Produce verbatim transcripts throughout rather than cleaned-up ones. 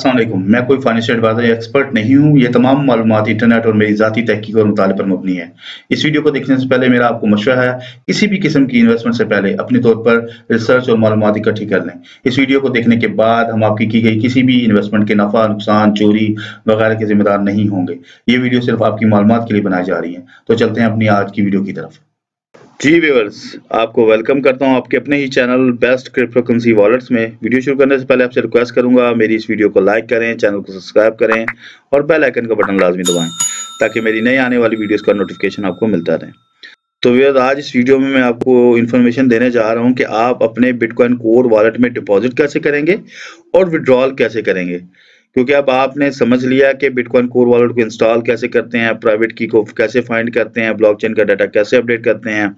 अस्सलाम वालेकुम। मैं कोई फाइनेंशियल एडवाइजर या एक्सपर्ट नहीं हूँ। ये तमाम मालूमात इंटरनेट और मेरी ज़ाती तहकीक और मुताले पर मबनी है। इस वीडियो को देखने से पहले मेरा आपको मशवरा है, किसी भी किस्म की इन्वेस्टमेंट से पहले अपने तौर पर रिसर्च और मालूमात इकट्ठी कर लें। इस वीडियो को देखने के बाद हम आपकी की गई किसी भी इन्वेस्टमेंट के नफा, नुकसान, चोरी वगैरह के जिम्मेदार नहीं होंगे। ये वीडियो सिर्फ आपकी मालूमात के लिए बनाई जा रही है। तो चलते हैं अपनी आज की वीडियो की तरफ। जी व्यूअर्स, आपको वेलकम करता हूं आपके अपने ही channel best crypto currency wallets में। वीडियो शुरू करने से पहले आपसे रिक्वेस्ट करूंगा मेरी इस वीडियो को लाइक करें, चैनल को सब्सक्राइब करें और बेल आइकन का बटन लाजमी दबाएं ताकि मेरी नई आने वाली वीडियोस का नोटिफिकेशन आपको मिलता रहे। तो व्यूअर्स, आज इस वीडियो में मैं आपको इन्फॉर्मेशन देने जा रहा हूँ कि आप अपने बिटकॉइन कोर वॉलेट में डिपॉजिट कैसे करेंगे और विड्रॉल कैसे करेंगे, क्योंकि अब आपने समझ लिया कि बिटकॉइन कोर वॉलेट को इंस्टॉल कैसे करते हैं, प्राइवेट की को कैसे फाइंड करते हैं, ब्लॉकचेन का डाटा कैसे अपडेट करते हैं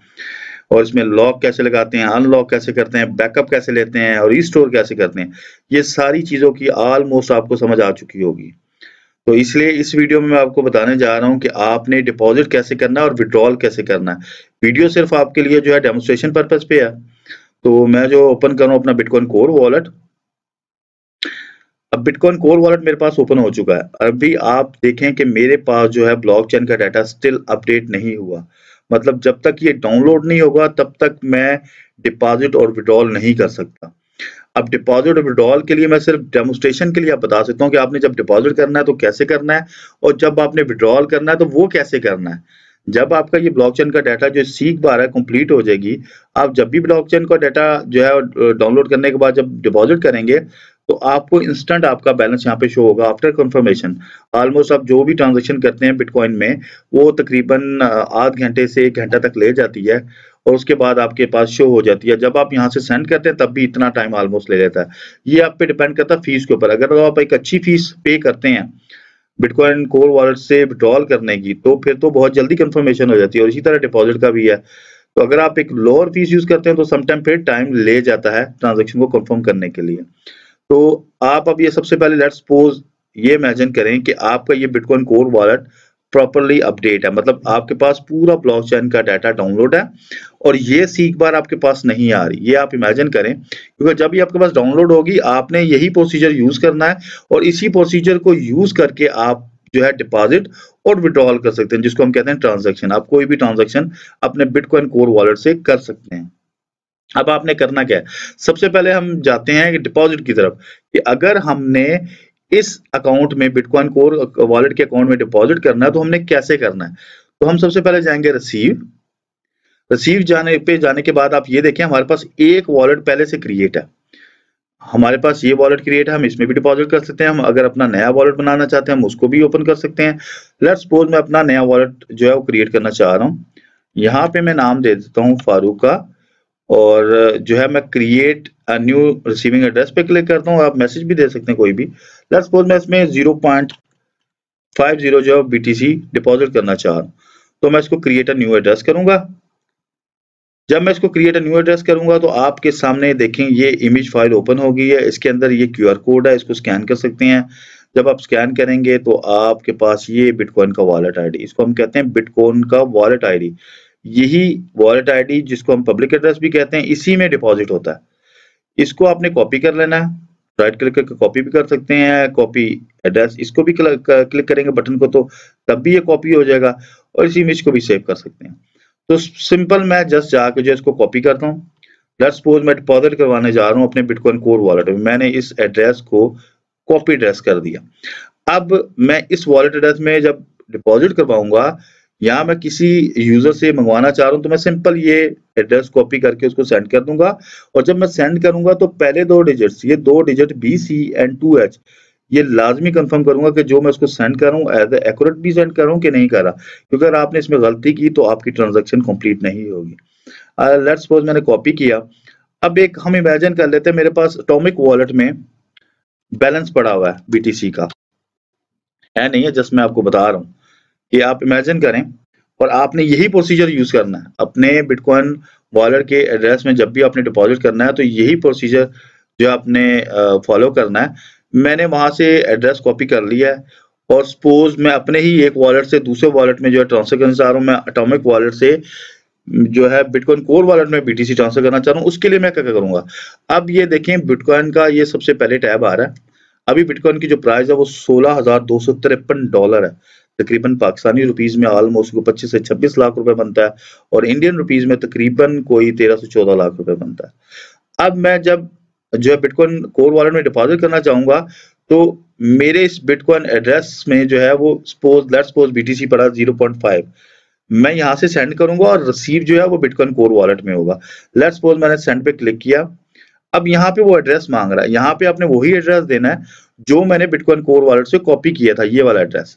और इसमें लॉक कैसे लगाते हैं, अनलॉक कैसे करते हैं, बैकअप कैसे लेते हैं और रीस्टोर कैसे करते हैं। ये सारी चीज़ों की ऑलमोस्ट आपको समझ आ चुकी होगी। तो इसलिए इस वीडियो में मैं आपको बताने जा रहा हूं कि आपने डिपॉजिट कैसे करना है और विड्रॉल कैसे करना है। वीडियो सिर्फ आपके लिए जो है डेमोस्ट्रेशन पर्पज़ पे है। तो मैं जो ओपन कर रहा हूँ अपना बिटकॉइन कोर वॉलेट। अब बिटकॉइन कोर वॉलेट मेरे पास ओपन हो चुका है। अभी आप देखें कि मेरे पास जो है ब्लॉकचेन का डाटा स्टिल अपडेट नहीं हुआ, मतलब जब तक ये डाउनलोड नहीं होगा तब तक मैं डिपॉजिट और विड्रॉल नहीं कर सकता। अब डिपॉजिट और विड्रॉल के लिए मैं सिर्फ डेमोस्ट्रेशन के लिए बता सकता हूँ कि आपने जब डिपॉजिट करना है तो कैसे करना है और जब आपने विड्रॉल करना है तो वो कैसे करना है। जब आपका ये ब्लॉकचेन का डाटा जो सीख बार है कंप्लीट हो जाएगी, आप जब भी ब्लॉकचेन का डाटा जो है डाउनलोड करने के बाद जब डिपॉजिट करेंगे तो आपको इंस्टेंट आपका बैलेंस यहाँ पे शो होगा आफ्टर कंफर्मेशन। ऑलमोस्ट आप जो भी ट्रांजैक्शन करते हैं बिटकॉइन में वो तकरीबन आध घंटे से एक घंटा तक ले जाती है और उसके बाद आपके पास शो हो जाती है। जब आप यहाँ से सेंड करते हैं तब भी इतना टाइम ऑलमोस्ट ले लेता है। ये आप पे डिपेंड करता है फीस के ऊपर। अगर तो आप एक अच्छी फीस पे करते हैं बिटकॉइन कोर वॉलेट से विड्रॉल करने की तो फिर तो बहुत जल्दी कंफर्मेशन हो जाती है और इसी तरह डिपॉजिट का भी है। तो अगर आप एक लोअर फीस यूज करते हैं तो समटाइम फिर टाइम ले जाता है ट्रांजेक्शन को कंफर्म करने के लिए। तो आप अब ये सबसे पहले लेट्स सपोज ये इमेजिन करें कि आपका ये bitcoin core wallet properly update है, मतलब आपके पास पूरा ब्लॉकचेन का डाटा डाउनलोड है और ये सीख बार आपके पास नहीं आ रही। ये आप इमेजिन करें, क्योंकि जब ये आपके पास डाउनलोड होगी आपने यही प्रोसीजर यूज करना है और इसी प्रोसीजर को यूज करके आप जो है डिपॉजिट और विड्रॉल कर सकते हैं, जिसको हम कहते हैं ट्रांजेक्शन। आप कोई भी ट्रांजेक्शन अपने बिटकॉइन कोर वॉलेट से कर सकते हैं। अब आपने करना क्या है, सबसे पहले हम जाते हैं डिपॉजिट की तरफ कि अगर हमने इस अकाउंट में बिटकॉइन कोर वॉलेट के अकाउंट में डिपॉजिट करना है तो हमने कैसे करना है। तो हम सबसे पहले जाएंगे रिसीव। रिसीव जाने पे जाने के बाद आप ये देखें हमारे पास एक वॉलेट पहले से क्रिएट है। हमारे पास ये वॉलेट क्रिएट है, हम इसमें भी डिपॉजिट कर सकते हैं। हम अगर अपना नया वॉलेट बनाना चाहते हैं हम उसको भी ओपन कर सकते हैं। लेट्स सपोज मैं अपना नया वॉलेट जो है वो क्रिएट करना चाह रहा हूँ। यहाँ पे मैं नाम दे देता हूँ फारूक का और जो है मैं create a new receiving address पे क्लिक करता हूँ। आप मैसेज भी दे सकते हैं कोई भी। लेट्स सपोज मैं इसमें जीरो पॉइंट फाइव जीरो जो है बी टी सी डिपॉजिट करना चाह रहा हूँ तो मैं इसको क्रिएट अ न्यू एड्रेस करूँगा। जब मैं इसको क्रिएट अ न्यू एड्रेस करूँगा तो आपके सामने देखें ये इमेज फाइल ओपन हो गई है। इसके अंदर ये क्यू आर कोड है, इसको स्कैन कर सकते हैं। जब आप स्कैन करेंगे तो आपके पास ये बिटकॉइन का वॉलेट आई डी, इसको हम कहते हैं बिटकॉइन का वॉलेट आई डी। यही वॉलेट आईडी जिसको हम पब्लिक एड्रेस भी कहते हैं, इसी में डिपॉजिट होता है। इसको आपने कॉपी कर लेना है, राइट क्लिक करके कॉपी भी कर सकते हैं। कॉपी एड्रेस इसको भी क्लिक करेंगे बटन को तो तब भी ये कॉपी हो जाएगा और इसी इमेज को भी सेव कर सकते हैं। तो सिंपल मैं जस्ट जाके जो इसको कॉपी करता हूँ। लेट्स सपोज मैं डिपॉजिट करवाने जा रहा हूँ अपने बिटकॉइन कोर वॉलेट में। मैंने इस एड्रेस को कॉपी एड्रेस कर दिया। अब मैं इस वॉलेट एड्रेस में जब डिपॉजिट करवाऊंगा या मैं किसी यूजर से मंगवाना चाह रहा हूं तो मैं सिंपल ये एड्रेस कॉपी करके उसको सेंड कर दूंगा। और जब मैं सेंड करूंगा तो पहले दो डिजिट्स, ये दो digit B C and two H, ये लाजमी कंफर्म करूंगा कि जो मैं उसको सेंड कर रहा हूँ एज एक्यूरेट भी सेंड कर रहा हूँ कि नहीं कर रहा, क्योंकि अगर आपने इसमें गलती की तो आपकी ट्रांजेक्शन कंप्लीट नहीं होगी। लेट्स सपोज मैंने कॉपी किया। अब एक हम इमेजिन कर लेते हैं मेरे पास एटॉमिक वॉलेट में बैलेंस पड़ा हुआ है बी टी सी का, है नहीं है, जस्ट मैं आपको बता रहा हूँ। ये आप इमेजिन करें और आपने यही प्रोसीजर यूज करना है अपने बिटकॉइन वॉलेट के एड्रेस में। जब भी आपने डिपॉजिट करना है तो यही प्रोसीजर जो आपने फॉलो करना है। मैंने वहां से एड्रेस कॉपी कर लिया है और सपोज मैं अपने ही एक वॉलेट से दूसरे वॉलेट में जो है ट्रांसफर करना चाह रहा हूँ। मैं एटॉमिक वॉलेट से जो है बिटकॉइन कोर वॉलेट में बीटीसी ट्रांसफर करना चाह रहा हूँ। उसके लिए मैं क्या करूंगा, अब ये देखें बिटकॉइन का ये सबसे पहले टैब आ रहा है। अभी बिटकॉइन की जो प्राइस है वो सोलह हजार दो सौ तिरपन डॉलर है, तकरीबन पाकिस्तानी रुपीज में आलमोस्ट को पच्चीस से छब्बीस लाख रुपए बनता है और इंडियन रुपीज में तकरीबन कोई तेरह से चौदह लाख रुपए बनता है। अब मैं जब जो है बिटकॉइन कोर वॉलेट में डिपॉजिट करना चाहूंगा तो मेरे इस बिटकॉइन एड्रेस में जो है वो सपोज लेट्स सपोज बीटीसी पड़ा जीरो पॉइंट फाइव, मैं यहाँ से सेंड करूंगा और रिसीव जो है वो बिटकॉइन कोर वॉलेट में होगा। लेट्स सपोज मैंने सेंड पे क्लिक किया, अब यहाँ पे वो एड्रेस मांग रहा है, यहाँ पे आपने वही एड्रेस देना है जो मैंने बिटकॉइन कोर वॉलेट से कॉपी किया था, ये वाला एड्रेस,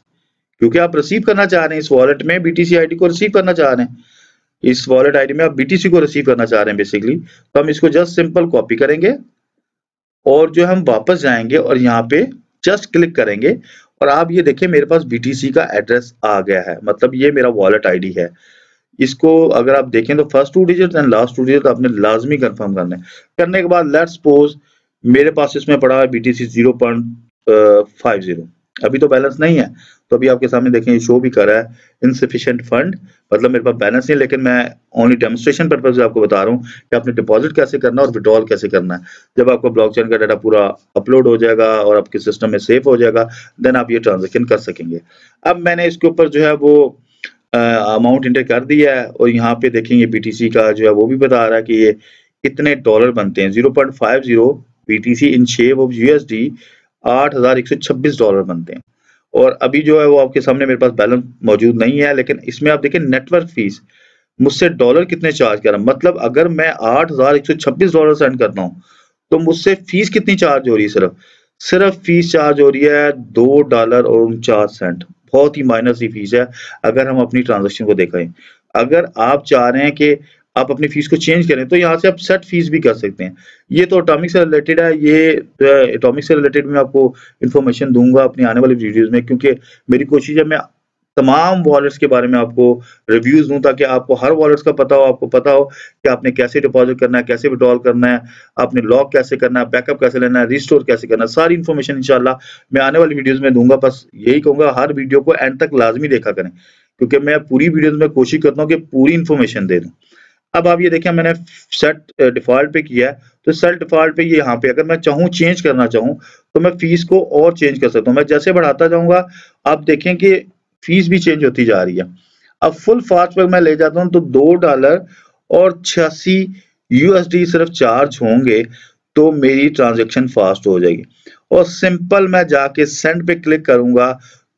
क्योंकि आप रिसीव करना चाह रहे हैं इस वॉलेट में बीटीसी आईडी को रिसीव करना चाह रहे हैं, इस वॉलेट आईडी में आप बीटीसी को रिसीव करना चाह रहे हैं बेसिकली। तो हम इसको जस्ट सिंपल कॉपी करेंगे और जो हम वापस जाएंगे और यहाँ पे जस्ट क्लिक करेंगे और आप ये देखें मेरे पास बीटीसी का एड्रेस आ गया है, मतलब ये मेरा वॉलेट आईडी है। इसको अगर आप देखें तो first two digit and last two digit आपने लाजमी कंफर्म करना है। करने के बाद लेट्स सपोज मेरे पास इसमें पड़ा है BTC zero point five zero, अभी तो बैलेंस नहीं है, तो अभी आपके सामने देखें शो भी कर रहा है इनसफिशिएंट फंड, मतलब मेरे पास बैलेंस नहीं, लेकिन मैं ओनली डेमोस्ट्रेशन पर्पज से आपको बता रहा हूँ कि आपने डिपॉजिट कैसे करना और विड्रॉल कैसे करना है। जब आपका ब्लॉकचेन का डाटा पूरा अपलोड हो जाएगा और आपके सिस्टम में सेफ हो जाएगा देन आप ये ट्रांजेक्शन कर सकेंगे। अब मैंने इसके ऊपर जो है वो अमाउंट इंटर कर दिया है और यहाँ पे देखेंगे बी टी सी का जो है वो भी बता रहा है कि ये कितने डॉलर बनते हैं, zero point five zero B T C in shape of USD आठ हजार एक सौ छब्बीस डॉलर बनते हैं। और अभी जो है वो आपके सामने मेरे पास बैलेंस मौजूद नहीं है, लेकिन इसमें आप देखें नेटवर्क फीस मुझसे डॉलर कितने चार्ज कर रहा है, मतलब अगर मैं आठ हजार एक सौ छब्बीस डॉलर सेंड करता हूँ तो मुझसे फीस कितनी चार्ज हो रही है, सिर्फ सिर्फ फीस चार्ज हो रही है दो डॉलर और उनचास सेंट, बहुत ही माइनर सी फीस है अगर हम अपनी ट्रांजेक्शन को देखें। अगर आप चाह रहे हैं कि आप अपनी फीस को चेंज करें तो यहाँ से आप सेट फीस भी कर सकते हैं, ये तो एटॉमिक से रिलेटेड है, ये एटॉमिक से रिलेटेड मैं आपको इन्फॉर्मेशन दूंगा अपनी आने वाली वीडियोस में, क्योंकि मेरी कोशिश है मैं तमाम वॉलेट्स के बारे में आपको रिव्यूज दूं ताकि आपको हर वॉलेट्स का पता हो, आपको पता हो कि आपने कैसे डिपॉजिट करना है, कैसे विड्रॉल करना है, आपने लॉक कैसे करना है, बैकअप कैसे लेना है, रिस्टोर कैसे करना है, सारी इन्फॉर्मेशन इंशाल्लाह मैं आने वाली वीडियोस में दूंगा। बस यही कहूंगा हर वीडियो को एंड तक लाजमी देखा करें, क्योंकि मैं पूरी वीडियोज में कोशिश करता हूँ कि पूरी इन्फॉर्मेशन दे दूँ। अब आप ये देखें मैंने सेट डिफॉल्ट पे किया है, तो सेट डिफॉल्ट पे ये यहाँ पे अगर मैं चाहूँ चेंज करना चाहूँ तो मैं फीस को और चेंज कर सकता हूँ। मैं जैसे बढ़ाता जाऊँगा आप देखें कि फीस भी चेंज होती जा रही है। अब फुल फास्ट पर मैं ले जाता हूँ तो दो डॉलर और छियासी यूएसडी सिर्फ चार्ज होंगे तो मेरी ट्रांजेक्शन फास्ट हो जाएगी। और सिंपल मैं जाके सेंड पे क्लिक करूंगा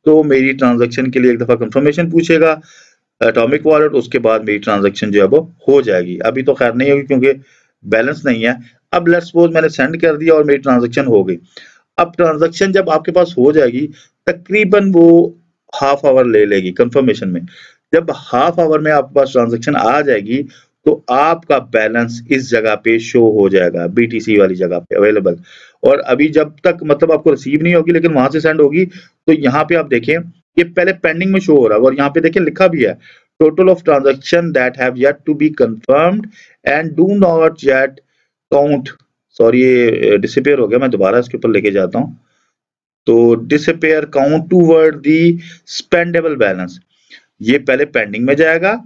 तो मेरी ट्रांजेक्शन के लिए एक दफा कंफर्मेशन पूछेगा एटॉमिक वॉलेट, उसके बाद मेरी ट्रांजैक्शन जो है वो हो जाएगी। अभी तो खैर नहीं होगी क्योंकि बैलेंस नहीं है। अब लेट्स सपोज मैंने सेंड कर दिया और मेरी ट्रांजैक्शन हो गई। अब ट्रांजैक्शन जब आपके पास हो जाएगी तकरीबन वो हाफ आवर ले लेगी कंफर्मेशन में। जब हाफ आवर में आपके पास ट्रांजैक्शन आ जाएगी तो आपका बैलेंस इस जगह पे शो हो जाएगा, बीटीसी वाली जगह पे अवेलेबल। और अभी जब तक मतलब आपको रिसीव नहीं होगी लेकिन वहां से सेंड होगी तो यहाँ पे आप देखें ये पहले पेंडिंग में शो हो रहा है और यहाँ पे देखिए लिखा भी है total of transaction that have yet to be confirmed and do not yet count. Sorry ये डिसअपीयर हो गया, मैं दोबारा इसके ऊपर लेके जाता हूँ तो disappear count toward the spendable balance, ये पहले पेंडिंग में जाएगा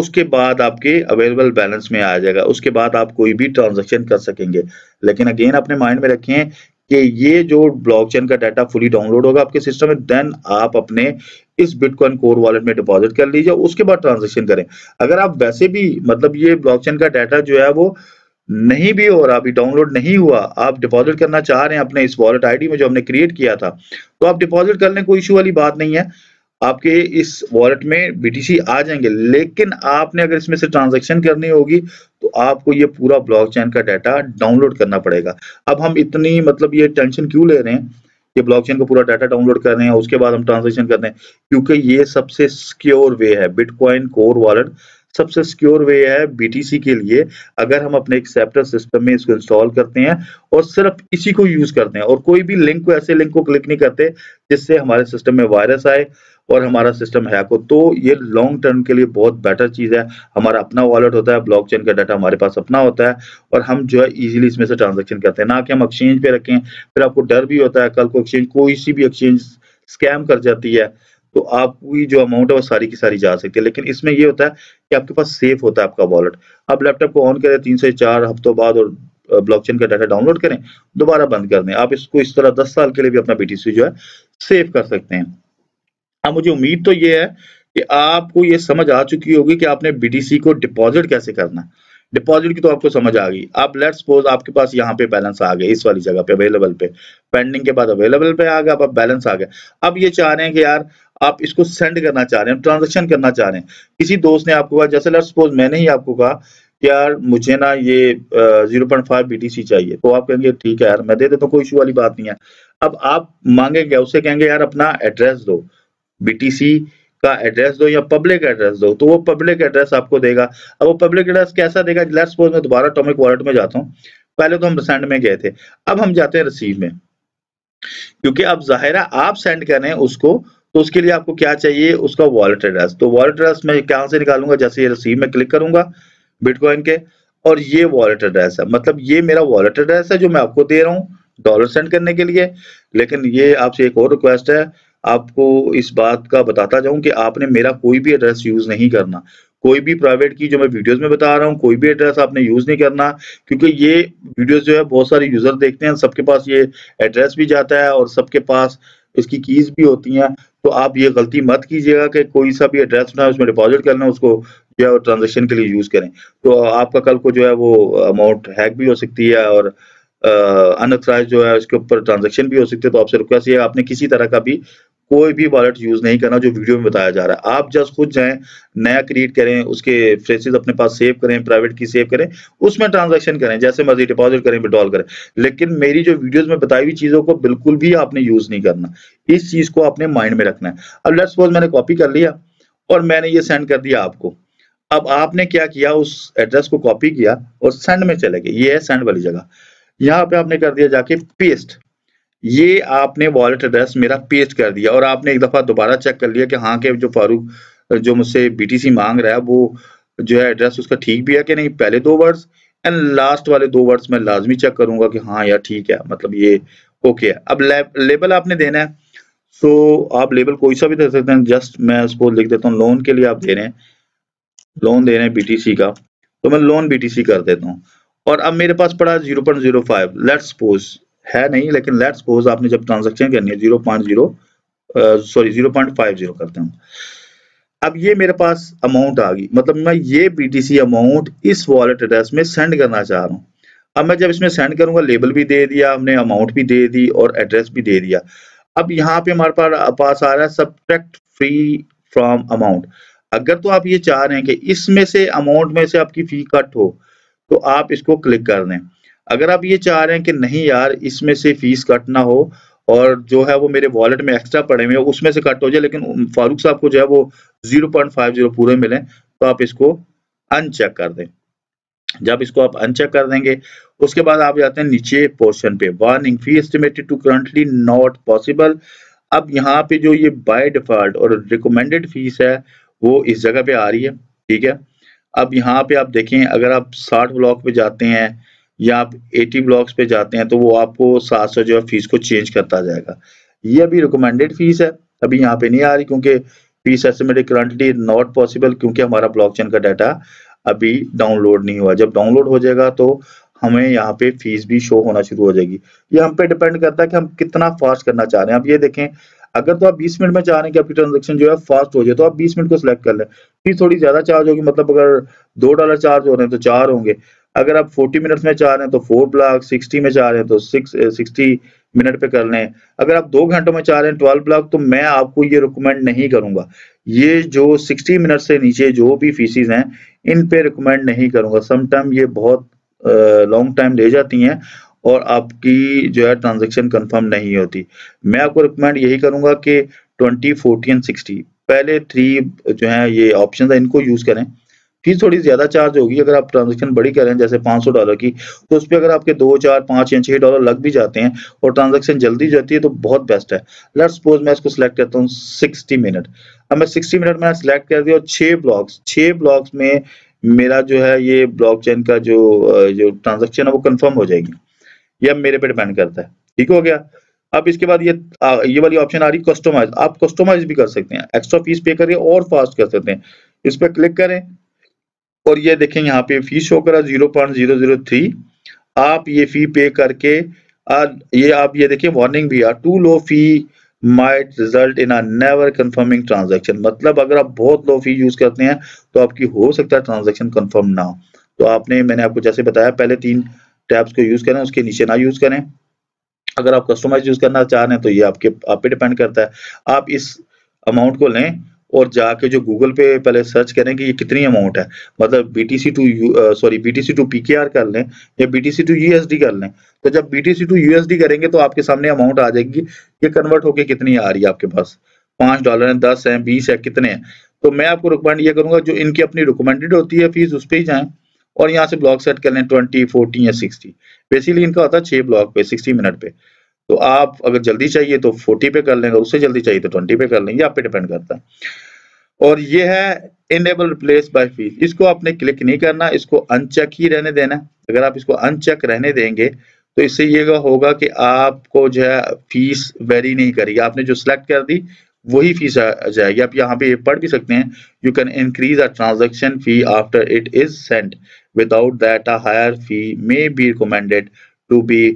उसके बाद आपके अवेलेबल बैलेंस में आ जाएगा, उसके बाद आप कोई भी ट्रांजैक्शन कर सकेंगे। लेकिन अगेन अपने माइंड में रखें कि ये जो ब्लॉकचेन का डाटा फुली डाउनलोड होगा आपके सिस्टम में देन आप अपने इस बिटकॉइन कोर वॉलेट में डिपॉजिट कर लीजिए, उसके बाद ट्रांजैक्शन करें। अगर आप वैसे भी मतलब ये ब्लॉकचेन का डाटा जो है वो नहीं भी हो रहा, अभी डाउनलोड नहीं हुआ, आप डिपॉजिट करना चाह रहे हैं अपने इस वॉलेट आईडी में जो हमने क्रिएट किया था तो आप डिपॉजिट कर लें, कोई इशू वाली बात नहीं है, आपके इस वॉलेट में बीटीसी आ जाएंगे। लेकिन आपने अगर इसमें से ट्रांजैक्शन करनी होगी तो आपको ये पूरा ब्लॉकचेन का डाटा डाउनलोड करना पड़ेगा। अब हम इतनी मतलब ये टेंशन क्यों ले रहे हैं कि ब्लॉकचेन का पूरा डाटा डाउनलोड कर रहे हैं उसके बाद हम ट्रांजैक्शन कर रहे हैं, क्योंकि ये सबसे सिक्योर वे है, बिटकॉइन कोर वॉलेट सबसे सिक्योर वे है बीटीसी के लिए। अगर हम अपने एक्सेप्टर सिस्टम में इसको इंस्टॉल करते हैं और सिर्फ इसी को यूज करते हैं और कोई भी लिंक को ऐसे लिंक को क्लिक नहीं करते जिससे हमारे सिस्टम में वायरस आए और हमारा सिस्टम हैक हो, तो ये लॉन्ग टर्म के लिए बहुत बेटर चीज है। हमारा अपना वॉलेट होता है, ब्लॉकचेन का डाटा हमारे पास अपना होता है और हम जो है इजीली इसमें से ट्रांजैक्शन करते हैं, ना कि हम एक्सचेंज पे रखें फिर आपको डर भी होता है कल को एक्सचेंज कोई सी भी एक्सचेंज स्कैम कर जाती है तो आपकी जो अमाउंट है वो सारी की सारी जा सकती है। लेकिन इसमें ये होता है कि आपके पास सेफ होता है आपका वॉलेट। आप लैपटॉप को ऑन करें तीन से चार हफ्तों बाद और ब्लॉकचेन का डाटा डाउनलोड करें, दोबारा बंद कर दें। आप इसको इस तरह दस साल के लिए भी अपना बीटीसी जो है सेव कर सकते हैं। अब मुझे उम्मीद तो ये है कि आपको ये समझ आ चुकी होगी कि आपने बीटीसी को डिपॉजिट कैसे करना। डिपॉजिट की तो आपको समझ आ गई। अब लेट्स सपोज आपके पास यहाँ पे बैलेंस आ गया, इस वाली जगह पे अवेलेबल पे, पेंडिंग के बाद अवेलेबल पे आ गया, अब बैलेंस आ गया। अब ये चाह रहे हैं कि यार आप इसको सेंड करना चाह रहे हैं, ट्रांजेक्शन करना चाह रहे हैं। किसी दोस्त ने आपको कहा, जैसे लेट्स सपोज मैंने ही आपको कहा यार मुझे ना ये zero point five B T C चाहिए, तो आप कहेंगे ठीक है यार मैं दे देता हूँ, कोई इशू वाली बात नहीं है। अब आप मांगेंगे, उसे कहेंगे यार अपना एड्रेस दो, बी टी सी का एड्रेस दो या पब्लिक एड्रेस दो, तो वो पब्लिक एड्रेस आपको देगा। अब वो पब्लिक एड्रेस कैसा देगा? लेट्स सपोज मैं दोबारा एटॉमिक वॉलेट में जाता हूँ, पहले तो हम सेंड में गए थे, अब हम जाते हैं रिसीव में, क्योंकि अब जाहिरा आप सेंड कर रहे हैं उसको, तो उसके लिए आपको क्या चाहिए? उसका वॉलेट एड्रेस। तो वॉलेट एड्रेस मैं कहाँ से निकालूंगा? जैसे ये रिसीव में क्लिक करूंगा बिटकॉइन के, और ये वॉलेट एड्रेस है, मतलब ये मेरा वॉलेट एड्रेस है जो मैं आपको दे रहा हूँ डॉलर सेंड करने के लिए। लेकिन ये आपसे एक और रिक्वेस्ट है, आपको इस बात का बताता जाऊं कि आपने मेरा कोई भी एड्रेस यूज नहीं करना, कोई भी प्राइवेट की जो मैं वीडियोस में बता रहा हूं कोई भी एड्रेस आपने यूज नहीं करना, क्योंकि ये वीडियोस जो है बहुत सारे यूजर देखते हैं, सबके पास ये एड्रेस भी जाता है और सबके पास इसकी कीज भी होती हैं। तो आप ये गलती मत कीजिएगा कि कोई सा भी एड्रेस ना उसमें डिपॉजिट करना, उसको जो है ट्रांजेक्शन के लिए यूज करें, तो आपका कल को जो है वो अमाउंट हैक भी हो सकती है और अनऑथराइज्ड जो है उसके ऊपर ट्रांजेक्शन भी हो सकती है। तो आपसे रिक्वेस्ट है आपने किसी तरह का भी कोई भी वॉलेट यूज नहीं करना जो वीडियो में बताया जा रहा है। आप जस्ट खुद जाएं, नया क्रिएट करें, उसके फ्रेसेस अपने पास सेव करें, प्राइवेट की सेव करें, उसमें ट्रांजैक्शन करें, जैसे मर्जी डिपॉजिट करें, विड्रॉल करें, लेकिन मेरी जो वीडियोस में बताई हुई चीजों को बिल्कुल भी आपने यूज नहीं करना, इस चीज को आपने माइंड में रखना है। अब लेट्स सपोज मैंने कॉपी कर लिया और मैंने ये सेंड कर दिया आपको। अब आपने क्या किया, उस एड्रेस को कॉपी किया और सेंड में चले गए, ये है सेंड वाली जगह, यहाँ पे आपने कर दिया जाके पेस्ट, ये आपने वॉलेट एड्रेस मेरा पेस्ट कर दिया और आपने एक दफा दोबारा चेक कर लिया कि हाँ के जो फारूक जो मुझसे बीटीसी मांग रहा है वो जो है एड्रेस उसका ठीक भी है कि नहीं। पहले दो वर्ड्स एंड लास्ट वाले दो वर्ड्स मैं लाजमी चेक करूंगा कि हाँ यार ठीक है, मतलब ये ओके है। अब लेबल आपने देना है, सो आप लेबल कोई सा भी दे सकते हैं। जस्ट मैं उसको लिख देता हूँ, लोन के लिए आप दे रहे हैं, लोन दे रहे हैं बीटीसी का, तो मैं लोन बीटीसी कर देता हूँ। और अब मेरे पास पड़ा zero point zero five, let's suppose है नहीं, लेकिन लेट्स सपोज आपने जब ट्रांजैक्शन करनी है zero point zero sorry zero point five zero करते हैं। अब ये मेरे पास अमाउंट आ गई, मतलब मैं ये बीटीसी अमाउंट इस वॉलेट एड्रेस में सेंड करना चाह रहा हूँ। अब मैं जब इसमें सेंड करूंगा, लेबल भी दे दिया हमने, अमाउंट भी दे दी और एड्रेस भी दे दिया। अब यहाँ पे हमारे पास आ रहा है सब्ट्रैक्ट फ्री फ्रॉम अमाउंट। अगर तो आप ये चाह रहे हैं कि इसमें से अमाउंट में से आपकी फी कट हो, तो आप इसको क्लिक कर दें। अगर आप ये चाह रहे हैं कि नहीं यार इसमें से फीस कट ना हो और जो है वो मेरे वॉलेट में एक्स्ट्रा पड़े हुए उसमें से कट हो जाए, लेकिन फारूक साहब को जो है वो जीरो पॉइंट फाइव जीरो पूरे मिले, तो आप इसको अनचेक कर दें। जब इसको आप अनचेक कर देंगे, उसके बाद आप जाते हैं नीचे पोर्शन पे, warning fee estimated to currently not possible. अब यहाँ पे जो ये बाय डिफॉल्ट और रिकमेंडेड फीस है वो इस जगह पे आ रही है, ठीक है। अब यहाँ पे आप देखें, अगर आप साठ ब्लॉक पे जाते हैं या आप अस्सी ब्लॉक्स पे जाते हैं तो वो आपको सात सौ जो है फीस को चेंज करता जाएगा। ये अभी रिकमेंडेड फीस है, अभी यहाँ पे नहीं आ रही क्योंकि fees estimated currently not possible, क्योंकि हमारा ब्लॉकचेन का डाटा अभी डाउनलोड नहीं हुआ। जब डाउनलोड हो जाएगा तो हमें यहाँ पे फीस भी शो होना शुरू हो जाएगी। ये हम पे डिपेंड करता है कि हम कितना फास्ट करना चाह रहे हैं। अब ये देखें, अगर तो आप बीस मिनट में चाह रहे हैं कि आपकी ट्रांजेक्शन जो है फास्ट हो जाए, तो आप बीस मिनट को सिलेक्ट कर लें। फीस थोड़ी ज्यादा चार्ज होगी, मतलब अगर दो डॉलर चार्ज हो रहे हैं तो चार होंगे। अगर आप चालीस मिनट्स में चाह रहे हैं तो फोर ब्लॉक, साठ में चाह रहे हैं तो साठ मिनट पे कर लें। अगर आप दो घंटों में चाह रहे हैं बारह ब्लॉक, तो मैं आपको ये रिकमेंड नहीं करूंगा। ये जो साठ मिनट से नीचे जो भी फीसिस हैं इन पे रिकमेंड नहीं करूंगा। समटाइम ये बहुत लॉन्ग टाइम ले जाती हैं और आपकी जो है ट्रांजेक्शन कंफर्म नहीं होती। मैं आपको रिकमेंड यही करूंगा कि बीस, चालीस एंड साठ पहले थ्री जो है ये ऑप्शन है, इनको यूज करें। फीस थोड़ी ज्यादा चार्ज होगी अगर आप ट्रांजेक्शन बड़ी करें, जैसे पाँच सौ डॉलर की, तो उस पर अगर आपके दो चार पाँच या छः डॉलर लग भी जाते हैं और ट्रांजेक्शन जल्दी जाती है तो बहुत बेस्ट है। लेट्स सपोज मैं इसको सिलेक्ट करता हूँ साठ मिनट। अब मैं साठ मिनट में सिलेक्ट कर दिया और छः ब्लॉक्स छः ब्लॉक्स में मेरा जो है ये ब्लॉकचेन का जो जो ट्रांजेक्शन है वो कन्फर्म हो जाएगी। यह मेरे पे डिपेंड करता है, ठीक हो गया। अब इसके बाद ये ये वाली ऑप्शन आ रही कस्टमाइज। आप कस्टमाइज भी कर सकते हैं, एक्स्ट्रा फीस पे करिए और फास्ट कर सकते हैं। इस पर क्लिक करें और ये देखें यहाँ पे फीस शो करा zero point zero zero three आप ये फी पे करके आ, ये आप ये देखिए वार्निंग भी है, too low fee might result in a never confirming transaction. मतलब अगर आप बहुत लो फी यूज करते हैं तो आपकी हो सकता है ट्रांजैक्शन कंफर्म ना हो। तो आपने मैंने आपको जैसे बताया पहले तीन टैब्स को यूज करें, उसके नीचे ना यूज करें। अगर आप कस्टमाइज यूज करना चाह रहे हैं तो ये आपके आप पे डिपेंड करता है। आप इस अमाउंट को लें और जाके जो गूगल पे पहले सर्च करें कि ये कितनी अमाउंट है, मतलब B T C to sorry B T C to P K R कर लें या B T C to U S D कर लें। तो जब B T C to U S D करेंगे तो आपके सामने अमाउंट आ जाएगी, ये कन्वर्ट होके कितनी आ रही है आपके पास, पाँच डॉलर हैं, दस हैं, बीस है, कितने हैं। तो मैं आपको रिकमेंड ये करूँगा जो इनकी अपनी रिकमेंडेड होती है फीस उस पर ही जाएँ और यहाँ से ब्लॉक सेट कर लें ट्वेंटी, फोर्टी या सिक्सटी। बेसिकली इनका होता है छः ब्लॉक पे सिक्सटी मिनट पे। तो आप अगर जल्दी चाहिए तो चालीस पे कर लेंगे, उससे जल्दी चाहिए तो बीस पे कर लेंगे, आप पे डिपेंड करता है। और ये है इनेबल रिप्लेस बाय फीस, इसको आपने क्लिक नहीं करना, इसको अनचेक ही रहने देना। अगर आप इसको अनचेक रहने देंगे तो इससे ये होगा कि आपको जो है फीस वेरी नहीं करेगी। आपने जो सिलेक्ट कर दी वही फीस आ जाएगी। आप यहाँ पे पढ़ भी सकते हैं, you can increase a transaction fee after it is sent without that a higher fee may be recommended to be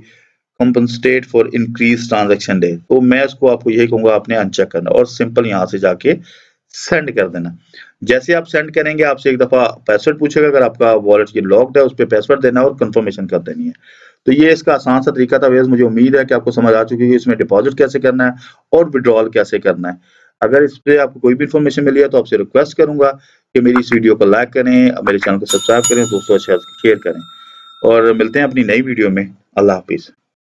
compensate for increase transaction day. तो मैं इसको आपको यही कहूंगा आपने अनचेक करना और सिंपल यहाँ से जाके सेंड कर देना। जैसे आप सेंड करेंगे आपसे एक दफा पासवर्ड पूछेगा, अगर आपका वॉलेट ये लॉक्ड है उस पर पासवर्ड देना और कंफर्मेशन कर देनी है। तो ये इसका आसान सा तरीका था। वैसे मुझे उम्मीद है कि आपको समझ आ चुकी है इसमें डिपॉजिट कैसे करना है और विड्रॉल कैसे करना है। अगर इस पर आपको कोई भी इन्फॉर्मेशन मिली है तो आपसे रिक्वेस्ट करूंगा कि मेरी इस वीडियो को लाइक करें, मेरे चैनल को सब्सक्राइब करें, दोस्तों शेयर करें और मिलते हैं अपनी नई वीडियो में। अल्लाह हाफिज़।